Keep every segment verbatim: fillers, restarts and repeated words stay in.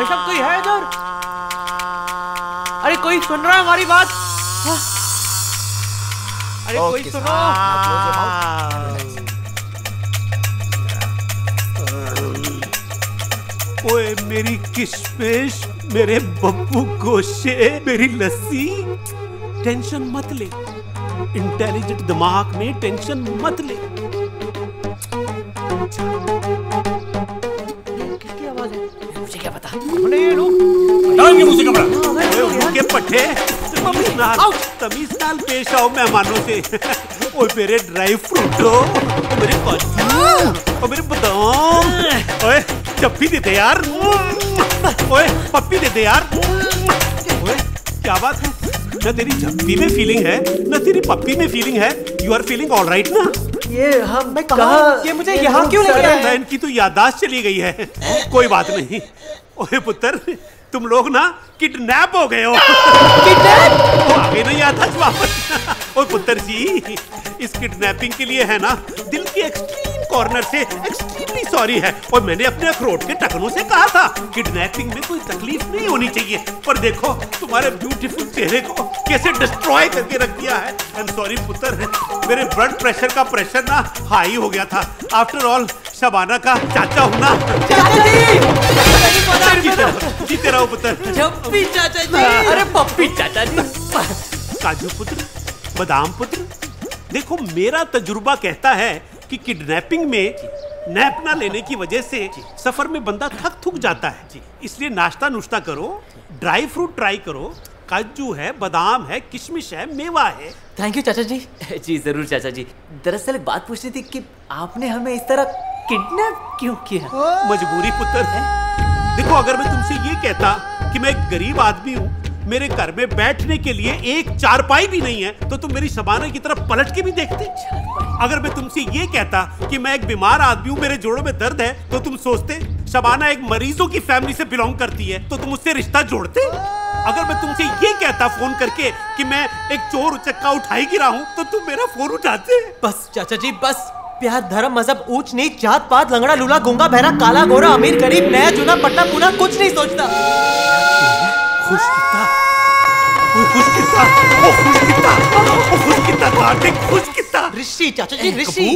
भाई साहब कोई है इधर? अरे कोई सुन रहा है हमारी बात? अरे कोई सुनो। ओए मेरी किशमिश, मेरे बब्बू गोशे, मेरी लस्सी। टेंशन मत ले, इंटेलिजेंट दिमाग में टेंशन मत ले। किसकी आवाज है? मुझे क्या पता? डालेंगे मुझे कमरा। उनके पट्टे तमीज नाल पेश आओ मेहमानों से। और मेरे ड्राई फ्रूट हो, मेरे काजू, मेरे बादाम। ओए चप्पी दे दे यार, ओए पप्पी दे दे यार। ओए क्या बात है? ना तेरी झप्पी में फीलिंग है, ना तेरी पप्पी में फीलिंग है। You are feeling all right ना? ये हम मैं कहाँ, ये मुझे यहाँ क्यों ले गया है? इनकी तो यादाश्त चली गई है। कोई बात नहीं। ओए पुत्र, तुम लोग ना किडनैप हो गए हो। किडनैप? आगे नहीं आता वापस। ओए पुत्र जी, इस किडनैपिंग के लिए है ना दिल के एक्सट्रीम कॉर्नर से एक्सट्रीमली सॉरी है। और मैंने अपने अखरोट के टखनों से कहा था किडनैपिंग में कोई तकलीफ नहीं होनी चाहिए, पर देखो तुम्हारे ब्यूटीफुल चेहरे को कैसे डिस्ट्रॉय करके रख दिया है। आई एम सॉरी पुत्र, मेरे ब्लड प्रेशर का प्रेशर ना हाई हो गया था। आफ्टर ऑल शबाना का चाचा हूं ना। जीते रहो पुत्र। झप्पी चाचा जी, अरे पप्पी चाचा जी, काजू पुत्र, बादाम पुत्र। देखो मेरा तजुर्बा कहता है कि किडनैपिंग में नैप ना लेने की वजह से सफर में बंदा थक थक जाता है। इसलिए नाश्ता नुश्ता करो, ड्राई फ्रूट ट्राई करो। काजू है, बादाम है, किशमिश है, मेवा है। थैंक यू चाचा जी। जी जरूर चाचा जी। दरअसल बात पूछनी थी कि आपने हमें इस तरह किडनैप क्यों किया? मजबूरी पुत्र है। देखो अगर मैं तुमसे ये कहता कि मैं एक गरीब आदमी हूँ, मेरे घर में बैठने के लिए एक चारपाई भी नहीं है, तो तुम मेरी शबाना की तरफ पलट के भी देखते? अगर मैं तुमसे ये कहता कि मैं एक बीमार आदमी हूँ, मेरे जोड़ों में दर्द है, तो तुम सोचते शबाना एक मरीजों की फैमिली से बिलोंग करती है, तो तुम उससे रिश्ता जोड़ते? अगर मैं तुमसे ये कहता फोन करके कि मैं एक चोर उचक्का उठाई गिरा हूँ, तो तुम मेरा फोन उठाते? बस चाचा जी बस। प्यार, धर्म, मजहब, ऊंच नीच, जात पात, लंगड़ा लूला, गूंगा बहरा, काला गोरा, अमीर गरीब, नया चुना, पट्टा पुना, कुछ नहीं सोचता। खुश कितना, खुश कितना, ओ खुश कितना, ओ खुश कितना, काटे खुश कितना। ऋषि चाचा जी, ऋषि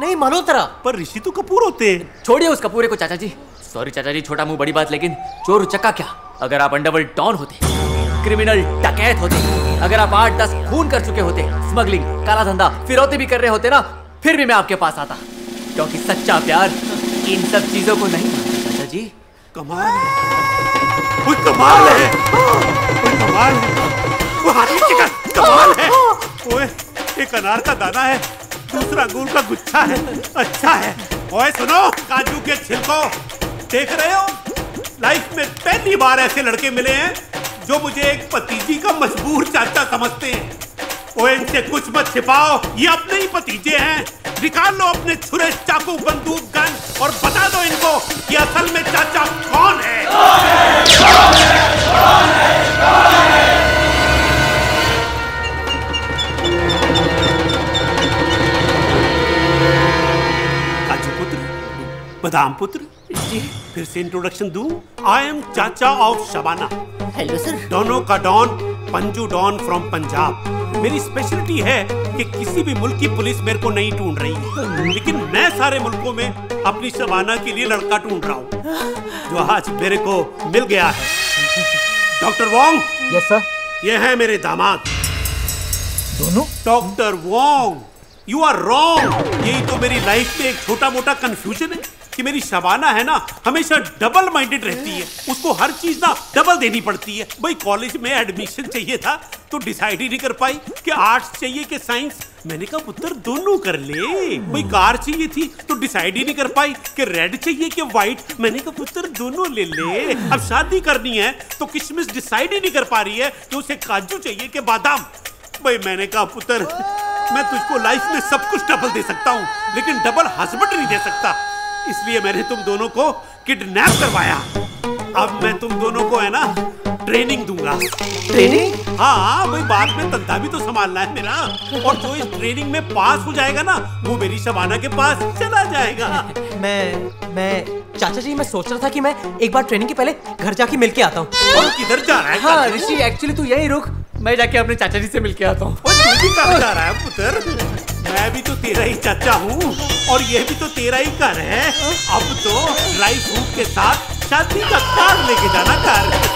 नहीं मानो तेरा। पर ऋषि तो कपूर होते हैं। छोड़िए उस कपूरे को चाचा जी। सॉरी चाचा जी, छोटा मुंह बड़ी बात। लेकिन चोर उचक्का क्या, अगर आप अंडरवर्ल्ड डॉन होते, क्रिमिनल डकैत होते, अगर आप आठ दस खून कर चुके होते, स्मगलिंग, काला धंधा, फिरौती भी कर रहे होते ना, फिर भी मैं आपके पास आता, क्योंकि सच्चा प्यार इन सब चीजों को नहीं मानता चाचा जी। कमाल है, कमाल है, कमाल है, कमाल है। ओए एक अनार का दाना है, दूसरा अंगूर का गुच्छा है, अच्छा है। ओए सुनो काजू के छिलको, देख रहे हो लाइफ में पहली बार ऐसे लड़के मिले हैं जो मुझे एक भतीजी का मजबूर चाचा समझते हैं। ओए इनसे कुछ मत छिपाओ, ये अपने ही भतीजे हैं। निकाल लो अपने छुरे, चाकू, बंदूक, गन और बता दो इनको कि असल में चाचा कौन है। काजू पुत्र, बादाम पुत्र, फिर से इंट्रोडक्शन दूं। आई एम चाचा ऑफ शबाना। Hello sir. दोनों का don, Panju don from Punjab. मेरी स्पेशलिटी है कि किसी भी मुल्क की पुलिस मेरे को नहीं ढूंढ रही है, लेकिन मैं सारे मुल्कों में अपनी शबाना के लिए लड़का ढूंढ रहा हूँ, जो आज मेरे को मिल गया है। Doctor Wong. Yes sir. ये है मेरे दामाद। दोनों? Doctor Wong, you are wrong. यही तो मेरी लाइफ में एक छोटा मोटा कंफ्यूजन है कि मेरी शबाना है ना हमेशा डबल माइंडेड रहती है, उसको हर चीज ना डबल देनी पड़ती है। भाई कॉलेज में एडमिशन चाहिए था तो डिसाइड ही नहीं कर पाई कि आर्ट्स चाहिए कि साइंस। मैंने कहा पुत्र दोनों कर ले। भाई कार चाहिए थी तो डिसाइड ही नहीं कर पाई कि रेड चाहिए कि व्हाइट। मैंने कहा पुत्र दोनों ले ले। अब शादी करनी है तो किशमिश डिसाइड ही नहीं कर पा रही है कि उसे काजू चाहिए कि बादाम। भाई मैंने कहा पुत्र मैं तुझको लाइफ में सब कुछ डबल दे सकता हूँ, लेकिन डबल हस्बैंड नहीं दे सकता, इसलिए मैंने तुम दोनों को किडनैप करवाया। अब मैं तुम दोनों को है ना ट्रेनिंग दूंगा। ट्रेनिंग? हाँ भाई, बाद में धंधा भी तो संभालना है मेरा। और जो इस ट्रेनिंग में पास हो जाएगा ना, वो मेरी शबाना के पास चला जाएगा। मैं मैं चाचा जी, मैं सोच रहा था कि मैं एक बार ट्रेनिंग के पहले घर जाके मिल के आता हूँ। किधर जा रहा है? हाँ ऋषि, एक्चुअली तू यही रुक, मैं जाके अपने चाचा जी से मिल के आता हूँ। जा रहा है पुत्र, मैं भी तो तेरा ही चाचा हूँ और ये भी तो तेरा ही घर है। अब तो ड्राई फ्रूट के साथ शादी का कार लेके जाना कार।